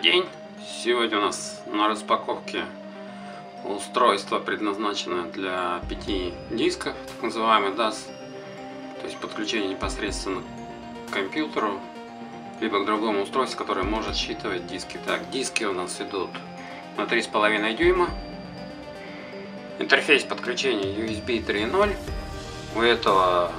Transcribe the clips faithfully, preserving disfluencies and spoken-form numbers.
Добрый день! Сегодня у нас на распаковке устройство, предназначенное для пяти дисков, так называемый дас, то есть подключение непосредственно к компьютеру либо к другому устройству, которое может считывать диски. Так, диски у нас идут на три с половиной дюйма, интерфейс подключения ю эс би три ноль, у этого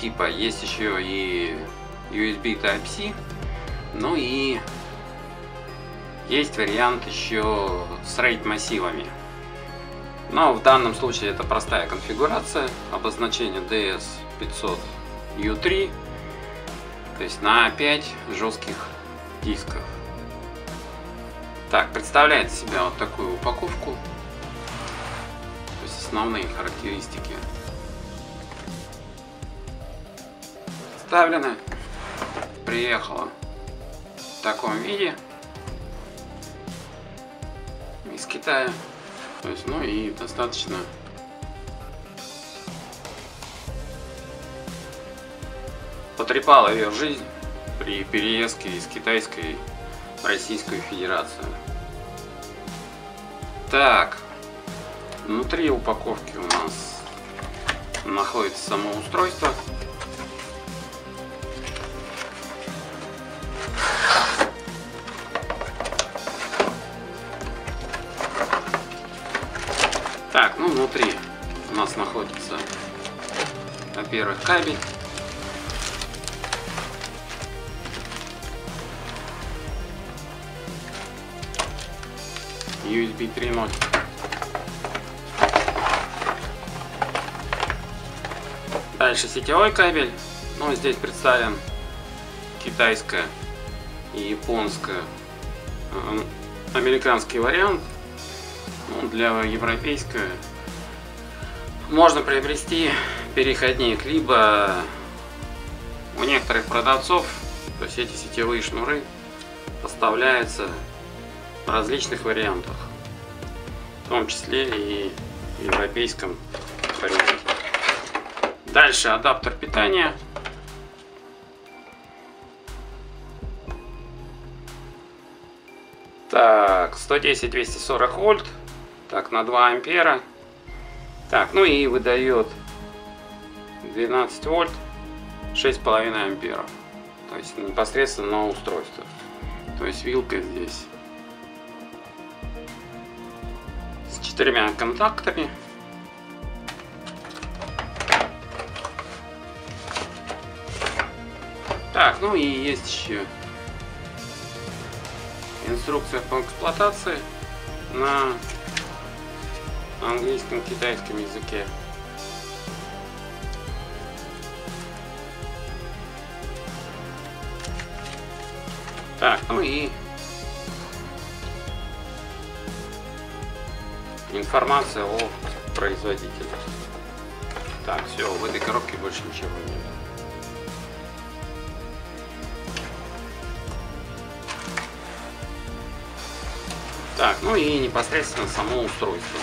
типа есть еще и ю эс би тайп си, ну и есть вариант еще с рейд массивами. Но в данном случае это простая конфигурация, обозначение ди эс пятьсот ю три, то есть на пять жестких дисков. Так, представляет себя вот такую упаковку, то есть основные характеристики представлены. Приехала в таком виде из Китая, то есть, ну и достаточно потрепала ее жизнь при переездке из китайской в Российскую Федерацию. Так, внутри упаковки у нас находится само устройство. Так, ну внутри у нас находится, во-первых, кабель, ю эс би три ноль, дальше сетевой кабель, ну здесь представлен китайская и японская, американский вариант. Для европейского можно приобрести переходник, либо у некоторых продавцов, то есть эти сетевые шнуры поставляются в различных вариантах, в том числе и в европейском варианте. Дальше адаптер питания, так, сто десять двести сорок вольт, так, на два ампера. Так, ну и выдает двенадцать вольт, шесть с половиной ампера. То есть непосредственно на устройство. То есть вилка здесь с четырьмя контактами. Так, ну и есть еще инструкция по эксплуатации на английском, китайском языке. Так, ну и информация о производителе. Так, все, в этой коробке больше ничего нет. Так, ну и непосредственно само устройство.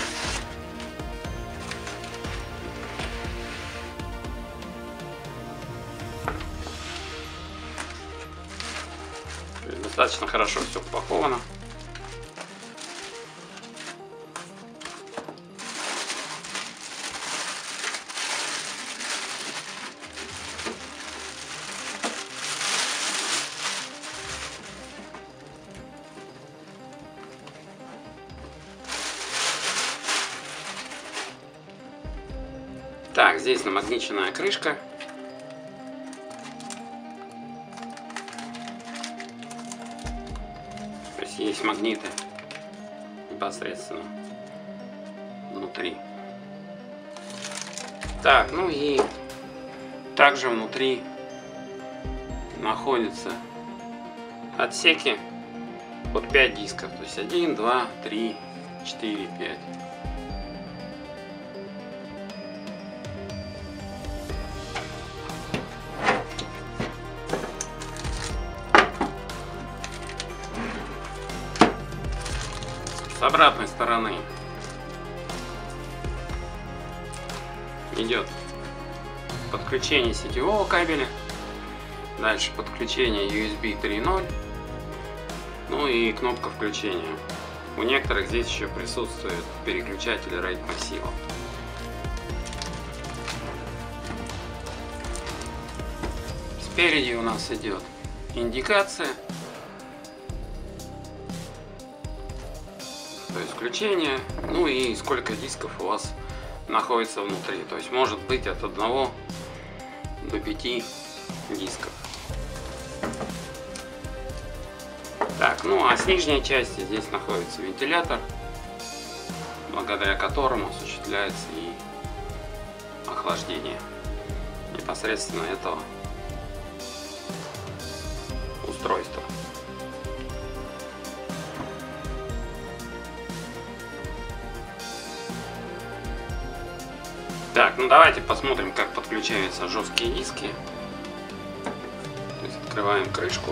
Достаточно хорошо все упаковано. Так, здесь намагниченная крышка. Есть магниты непосредственно внутри. Так, ну и также внутри находятся отсеки под пять дисков. То есть один, два, три, четыре, пять. С обратной стороны идет подключение сетевого кабеля Дальше подключение ю эс би три ноль. Ну и кнопка включения. У некоторых здесь еще присутствует переключатель рейд массива. Спереди у нас идет индикация, то есть включение, ну и сколько дисков у вас находится внутри. То есть может быть от одного до пяти дисков. Так, ну а с нижней части здесь находится вентилятор, благодаря которому осуществляется и охлаждение непосредственно этого устройства. Так, ну давайте посмотрим, как подключаются жесткие диски. То есть открываем крышку.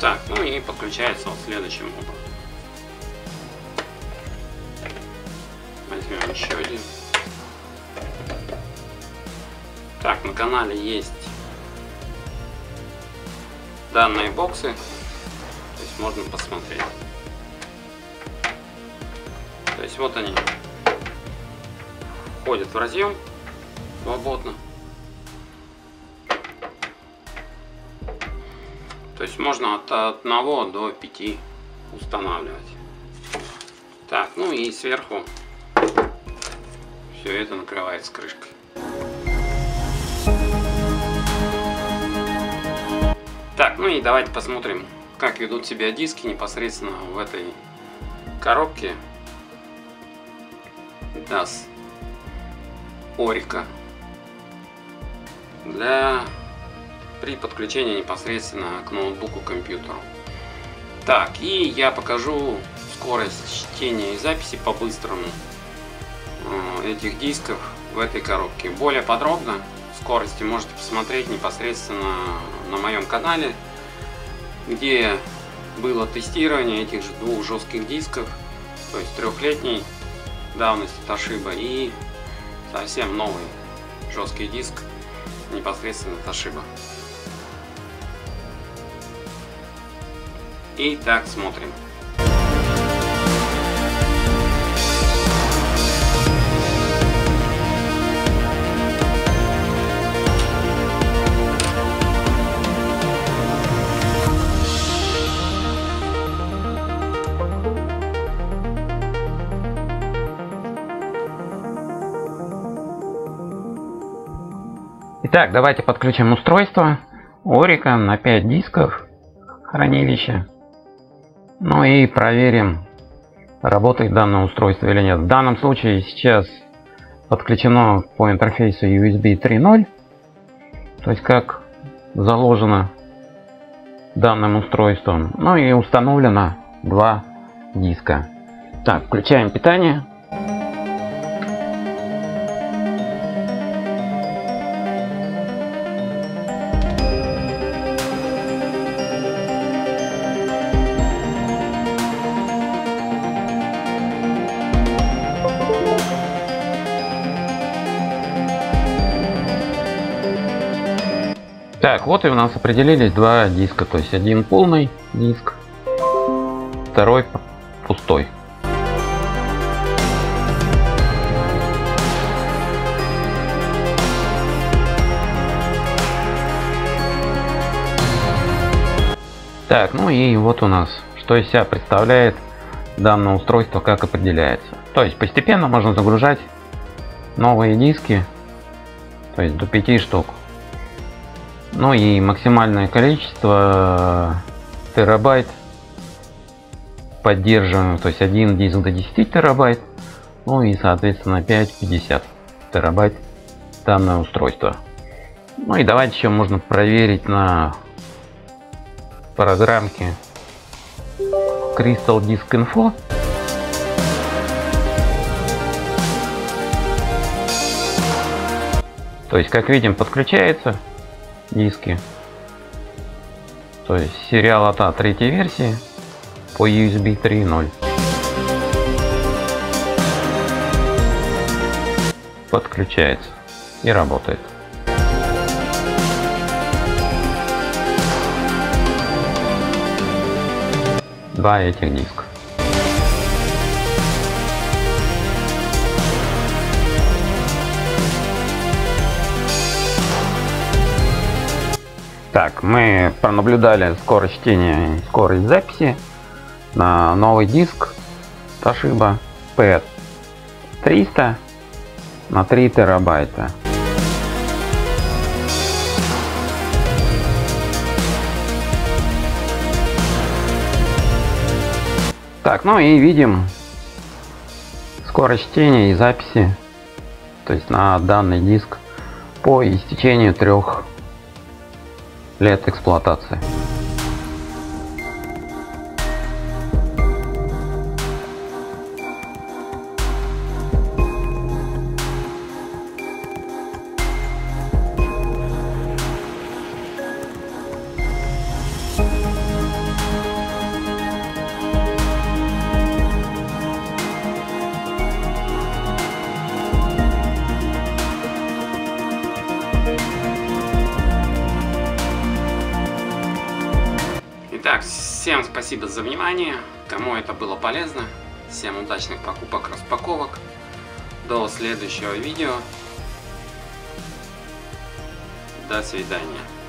Так, ну и подключается вот следующим образом. Возьмем еще один. Так, на канале есть данные боксы, то есть можно посмотреть. То есть вот они входят в разъем свободно. То есть можно от одного до пяти устанавливать. Так, ну и сверху все это накрывается крышкой. Так, ну и давайте посмотрим, как ведут себя диски непосредственно в этой коробке дас орико для при подключении непосредственно к ноутбуку, компьютеру. Так, и я покажу скорость чтения и записи по-быстрому этих дисков в этой коробке. Более подробно скорости можете посмотреть непосредственно на моем канале, где было тестирование этих же двух жестких дисков, то есть трехлетней давности Toshiba и совсем новый жесткий диск непосредственно Toshiba. И так смотрим. Итак, давайте подключим устройство орико на пять дисков хранилища. Ну и проверим, работает данное устройство или нет. В данном случае сейчас подключено по интерфейсу ю эс би три ноль. То есть как заложено данным устройством. Ну и установлено два диска. Так, включаем питание. Так, вот и у нас определились два диска, то есть один полный диск, второй пустой. Так, ну и вот у нас, что из себя представляет данное устройство, как определяется. То есть постепенно можно загружать новые диски, то есть до пяти штук. Ну и максимальное количество терабайт поддерживаем, то есть один диск до десяти терабайт, ну и соответственно пять пятьдесят терабайт данное устройство. Ну и давайте еще можно проверить на программке Crystal Disk Info. То есть как видим, подключается. диски. То есть сериал АТА третьей версии по ю эс би три ноль. Подключается и работает. Два этих диска. Так, мы пронаблюдали скорость чтения и скорость записи на новый диск Toshiba пи триста на три терабайта. Так, ну и видим скорость чтения и записи, то есть на данный диск по истечению трех лет эксплуатации. Итак, всем спасибо за внимание, кому это было полезно, всем удачных покупок, распаковок, до следующего видео, до свидания.